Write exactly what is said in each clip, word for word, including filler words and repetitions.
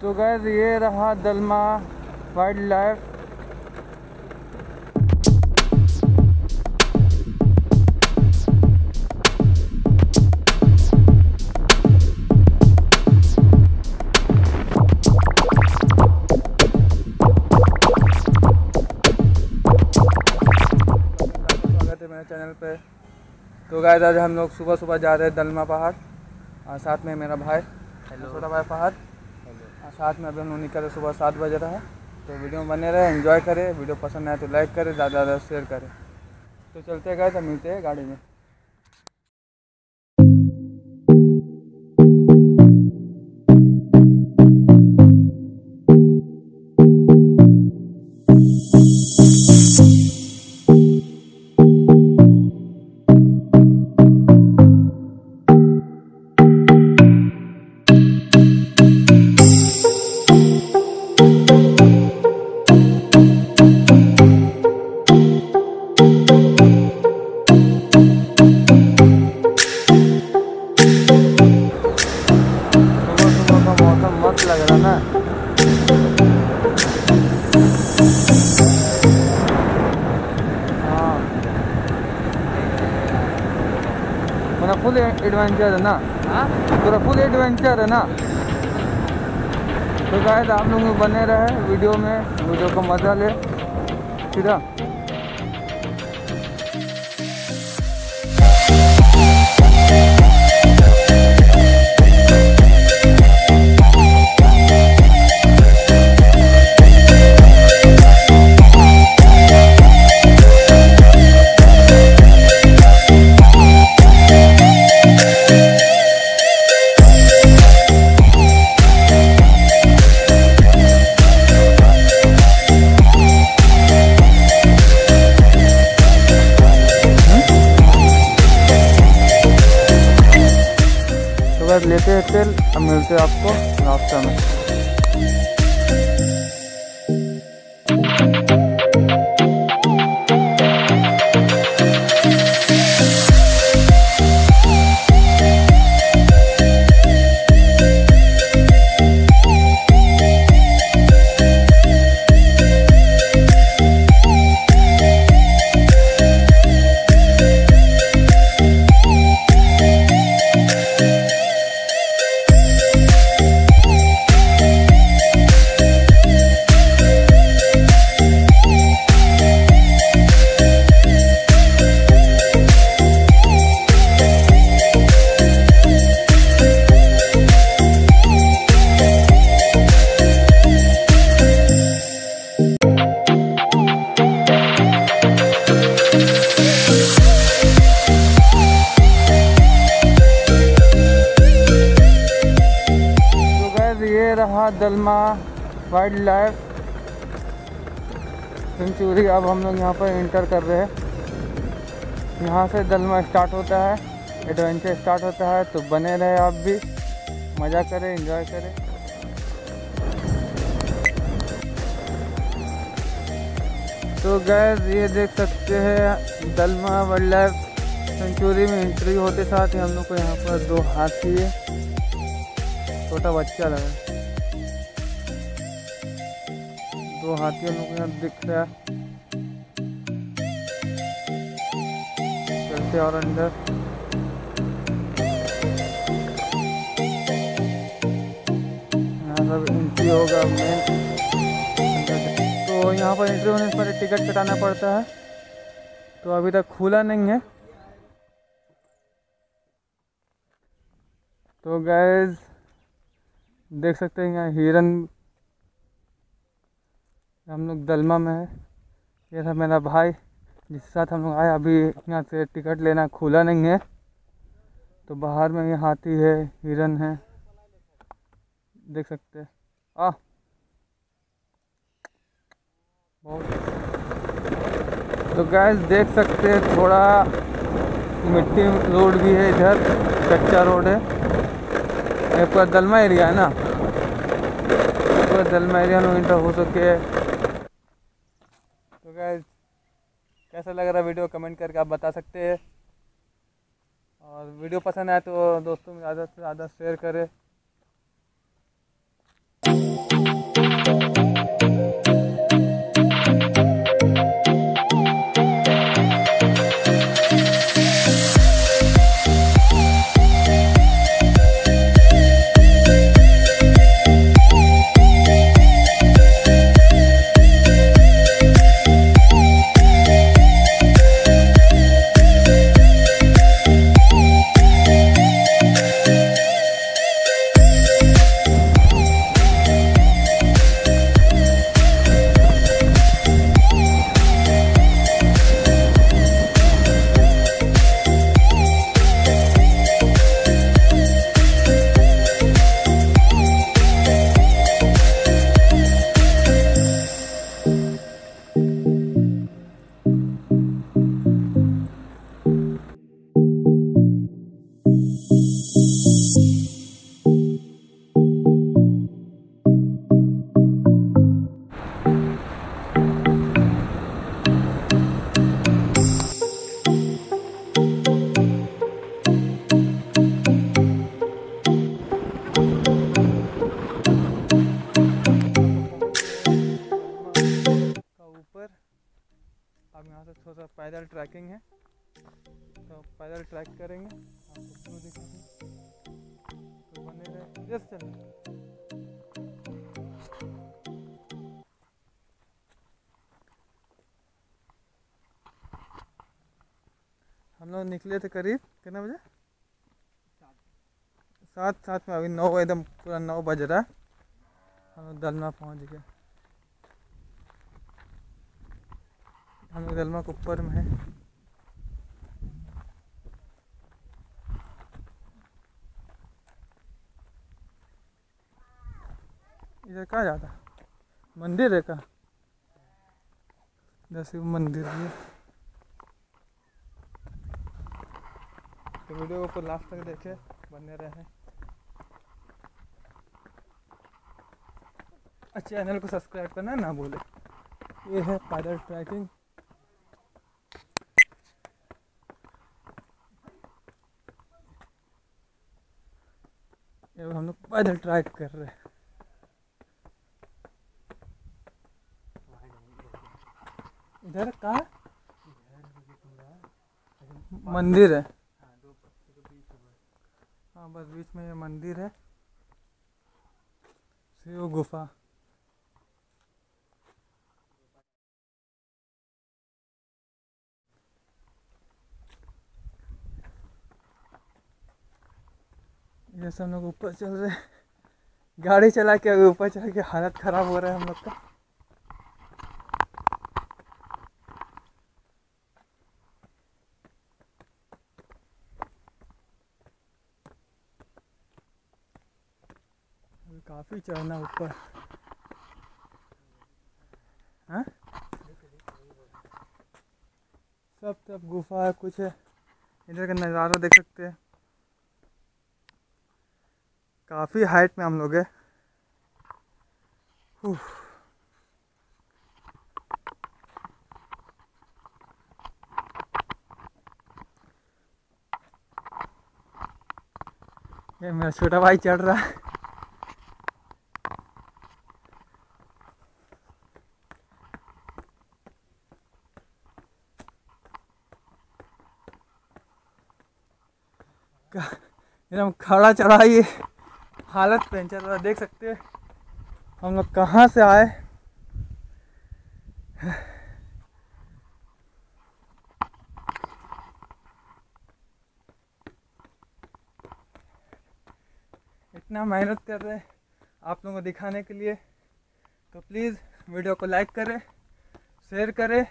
तो गाइस ये रहा दलमा वाइल्ड लाइफ। चैनल पे तो गाइस आज हम लोग सुबह सुबह जा रहे हैं दलमा पहाड़, और साथ में मेरा भाई छोटा भाई पहाड़, और साथ में अभी हम लोग निकल रहे। सुबह सात बज रहा है, तो वीडियो में बने रहे, एंजॉय करें। वीडियो पसंद आए तो लाइक करें, ज़्यादा ज़्यादा शेयर करें। तो चलते हैं गाइस, तो मिलते हैं गाड़ी में। फुल एडवेंचर है ना, पूरा फुल एडवेंचर है ना। तो शायद आप लोग बने रहे वीडियो में, वीडियो का मजा ले। ठीक है, लेते हैं तेल। अब मिलते हैं आपको रास्ता में। Dalma wild life sanctuary. अब हम लोग यहाँ पर एंटर कर रहे हैं। यहाँ से दलमा स्टार्ट होता है, एडवेंचर स्टार्ट होता है। तो बने रहे आप भी, मज़ा करें, एंजॉय करें। तो गाइस ये देख सकते हैं दलमा वाइल्ड लाइफ सेंचुरी में एंट्री होते साथ ही हम लोग को यहाँ पर दो हाथी है, छोटा बच्चा लगा। तो हाथी हम लोग यहाँ दिख रहा है। चलते और अंदर। यहाँ सब एंट्री होगा मेन। तो यहाँ पर एंट्री होने पर टिकट कटाना पड़ता है। तो अभी तक खुला नहीं है। तो गाइस देख सकते हैं यहाँ हिरन। हम लोग दलमा में है। ये था मेरा भाई जिसके साथ हम लोग आए। अभी यहाँ से टिकट लेना खुला नहीं है। तो बाहर में ये हाथी है, हिरन है, देख सकते हैं। आ तो गाइस देख सकते हैं थोड़ा मिट्टी रोड भी है, इधर कच्चा रोड है। ये पूरा दलमा एरिया है ना, पूरा दलमा एरिया में इंटर हो सके। कैसा लग रहा है वीडियो कमेंट करके आप बता सकते हैं। और वीडियो पसंद आए तो दोस्तों में ज़्यादा से ज़्यादा शेयर करें। से थोड़ा सा पैदल ट्रैकिंग है, तो पैदल ट्रैक करेंगे, आपको दिखाएंगे, तो बने रहे। यस हम लोग निकले थे करीब कितने बजे, साथ साथ में अभी नौ, एकदम पूरा नौ बज रहा है, हम लोग दलमा पहुँच गए। हम लोग दलमा के ऊपर में है, इधर कहाँ जाता मंदिर है, कहाँ जैसे मंदिर है। तो वीडियो को लास्ट तक देखे, बने रहे, अच्छे चैनल को सब्सक्राइब करना ना भूले। ये है पैदल ट्रैकिंग, हम लोग पैदल ट्रैक कर रहे हैं। इधर कहाँ मंदिर है, हाँ बस बीच में ये मंदिर है, शिव गुफा। जैसे हम लोग ऊपर चल रहे हैं, गाड़ी चला के अभी ऊपर चल के हालत ख़राब हो रहा है हम लोग का। काफ़ी चढ़ना ऊपर, हाँ सब सब गुफा है, कुछ है। इधर का नज़ारा देख सकते हैं, काफ़ी हाइट में हम लोग है। ये मेरा छोटा भाई चढ़ रहा है, एकदम खड़ा चढ़ा, ये हालत पंचर वाला देख सकते हैं। हम लोग कहाँ से आए, इतना मेहनत कर रहे हैं आप लोगों को दिखाने के लिए। तो प्लीज़ वीडियो को लाइक करें, शेयर करें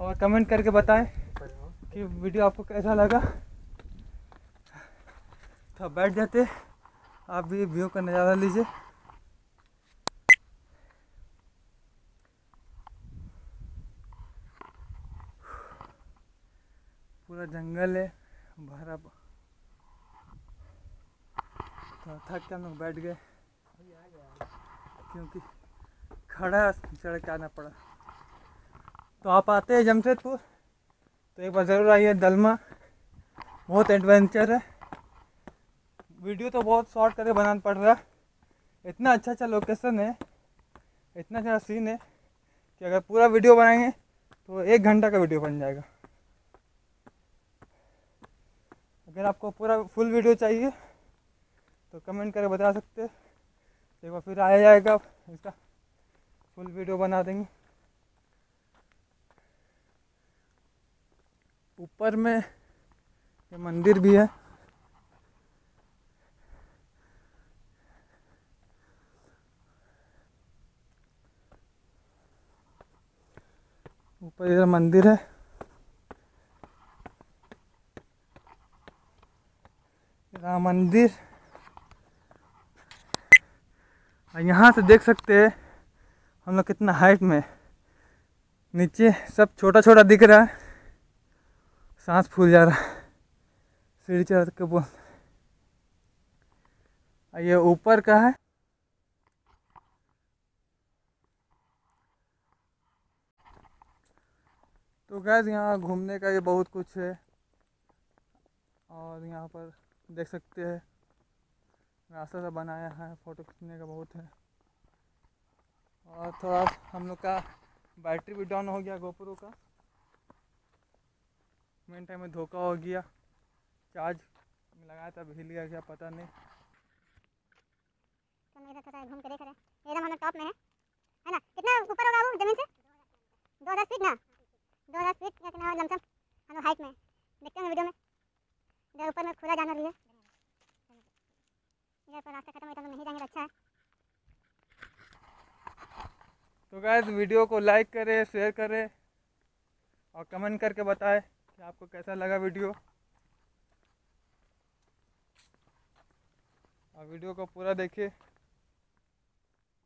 और कमेंट करके बताएं कि वीडियो आपको कैसा लगा। तो बैठ जाते, आप भी व्यू का नज़ारा लीजिए। पूरा जंगल है भरा, तो थक के हम लोग बैठ गए, क्योंकि खड़ा चढ़ के आना पड़ा। तो आप आते हैं जमशेदपुर तो एक बार ज़रूर आइए। दलमा बहुत एडवेंचर है, वीडियो तो बहुत शॉर्ट करके बनाना पड़ रहा है। इतना अच्छा अच्छा लोकेशन है, इतना अच्छा सीन है कि अगर पूरा वीडियो बनाएंगे तो एक घंटा का वीडियो बन जाएगा। अगर आपको पूरा फुल वीडियो चाहिए तो कमेंट करके बता सकते हैं, एक बार फिर आया जाएगा, इसका फुल वीडियो बना देंगे। ऊपर में ये मंदिर भी है, ऊपर इधर मंदिर है, राम मंदिर। यहाँ से देख सकते हैं हम लोग कितना हाइट में, नीचे सब छोटा छोटा दिख रहा है, सांस फूल जा रहा है सीढ़ी चढ़ के। बोल ये ऊपर का है, तो गैस यहाँ घूमने का ये बहुत कुछ है। और यहाँ पर देख सकते हैं रास्ता सा बनाया है, फ़ोटो खींचने का बहुत है। और थोड़ा हम लोग का बैटरी भी डाउन हो गया गोप्रो का, मेन टाइम में धोखा हो गया, चार्ज लगाया था हिल गया क्या पता नहीं। घूम के देख रहे हैं, एकदम हम टॉप में है है ना। कितना ऊपर होगा वो जमीन से? दो हज़ार फीट ना, दो हज़ार फीट या कितना लमसम हम हाइट में देखते हैं वीडियो में। इधर ऊपर में खुला जाना भी है, इधर पर रास्ता खत्म है तो हम नहीं जाएंगे, अच्छा है। तो गाइस वीडियो को लाइक करें, शेयर करें और कमेंट करके बताएं कि आपको कैसा लगा वीडियो। और वीडियो को पूरा देखिए,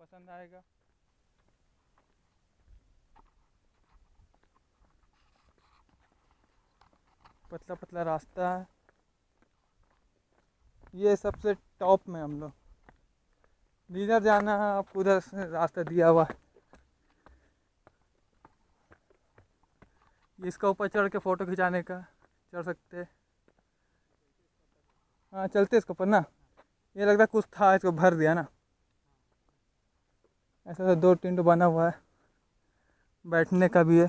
पसंद आएगा। पतला पतला रास्ता है, ये सबसे टॉप में हम लोग, जिधर जाना है आपको उधर रास्ता दिया हुआ है। इसका ऊपर चढ़ के फ़ोटो खिंचाने का चढ़ सकते हैं। हाँ चलते इसके ऊपर ना, ये लगता है कुछ था इसको भर दिया ना, ऐसा तो दो टेंट बना हुआ है, बैठने का भी है।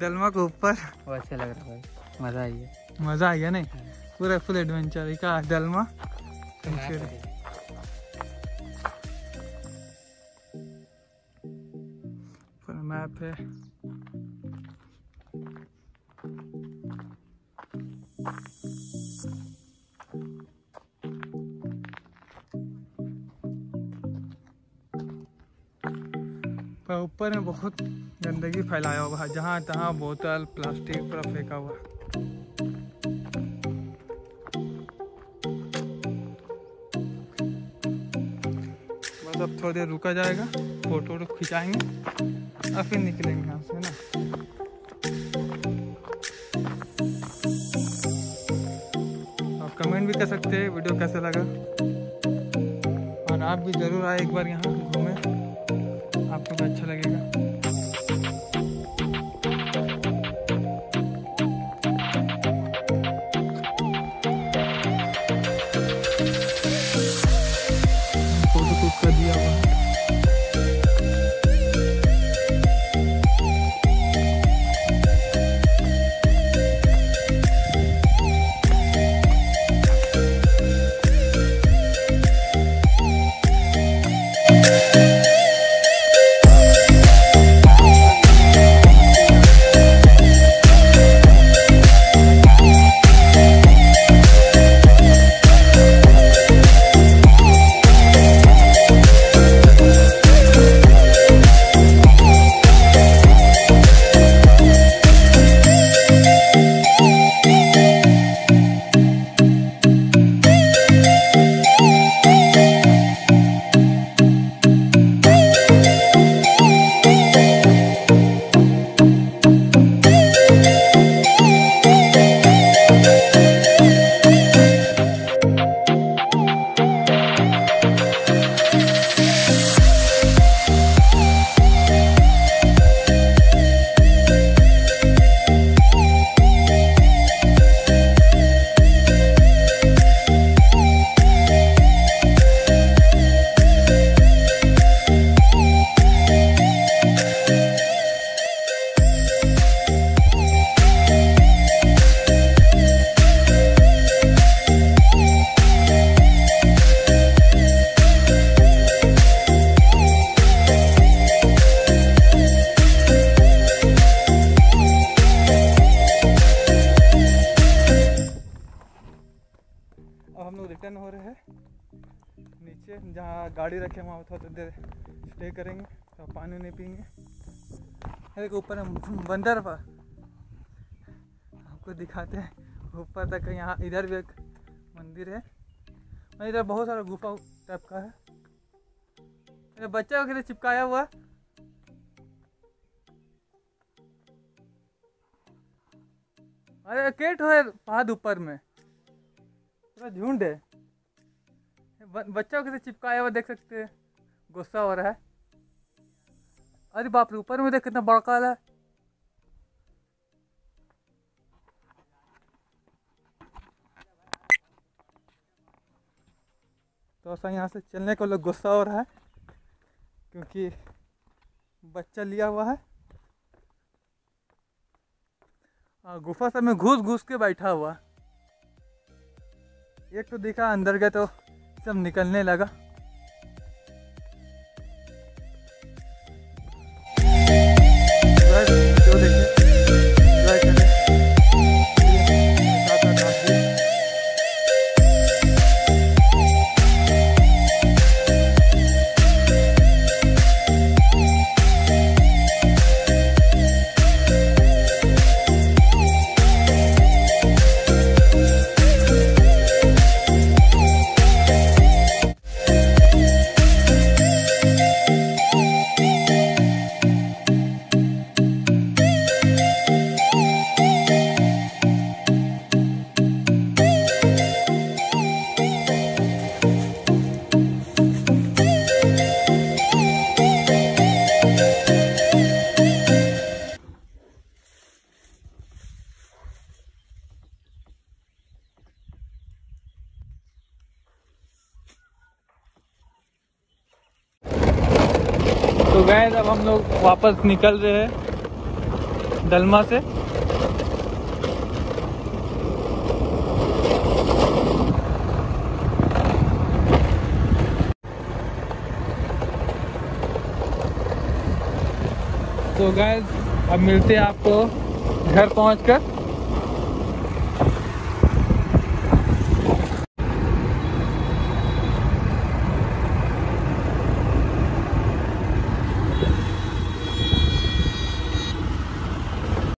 दलमा के ऊपर अच्छा लग रहा है, मज़ा आई है, मज़ा आई है नहीं, पूरा फुल एडवेंचर का दलमा। पूरा मैप है, ऊपर में बहुत गंदगी फैलाया हुआ है, जहाँ तहाँ बोतल प्लास्टिक पूरा फेंका हुआ है। बस अब थोड़ी देर रुका जाएगा, फोटो वोटो खिंचाएंगे और फिर निकलेंगे यहाँ से ना। आप कमेंट भी कर सकते हैं वीडियो कैसा लगा, और आप भी जरूर आए एक बार यहाँ घूमें, आपको भी अच्छा लगेगा। फोटो शूट कर दिया हुआ है। रिटर्न हो रहे हैं नीचे, जहाँ गाड़ी रखे वहाँ थोड़ा देर स्टे करेंगे, तो पानी नहीं पियेंगे। देखो ऊपर बंदर पर आपको दिखाते हैं ऊपर तक। यहाँ इधर भी एक मंदिर है, इधर बहुत सारा गुफा टाइप का है। अरे बच्चा को चिपकाया हुआ अरे केट हो पहाड़ ऊपर में पूरा झुंड है। बच्चा को चिपकाया हुआ देख सकते हैं, गुस्सा हो रहा है। अरे बाप रे, ऊपर में देख कितना बड़का है। तो ऐसा यहाँ से चलने को लोग गुस्सा हो रहा है क्योंकि बच्चा लिया हुआ है और गुफा सब में घुस घुस के बैठा हुआ। एक तो दिखा अंदर गया तो सब निकलने लगा। तो गाइस अब हम लोग वापस निकल रहे हैं दलमा से। तो गाइस अब मिलते हैं आपको घर पहुंचकर।